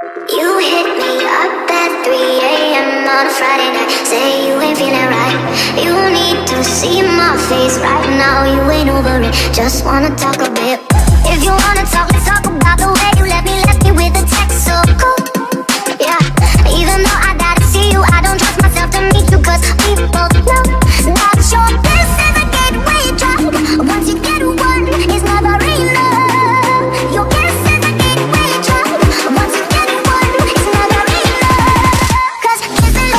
You hit me up at 3 AM on a Friday night. Say you ain't feeling right. You need to see my face right now. You ain't over it, just wanna talk a bit. If you wanna talk, talk about the way you left me with a text so cold. Yeah, even though I gotta see you, I don't trust myself to meet you, cause people know that your best is a gateway drug. Once you get one, it's never enough. Your best is a gateway drug. Once you get one, it's never enough. Cause kissing,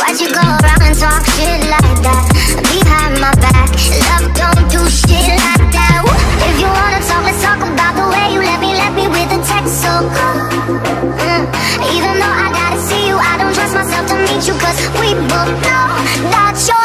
why'd you go around and talk shit like that behind my back? Love don't do shit like that. If you wanna talk, let's talk about the way you left me with a text so cold. Even though I gotta see you, I don't trust myself to meet you, cause we both know that you're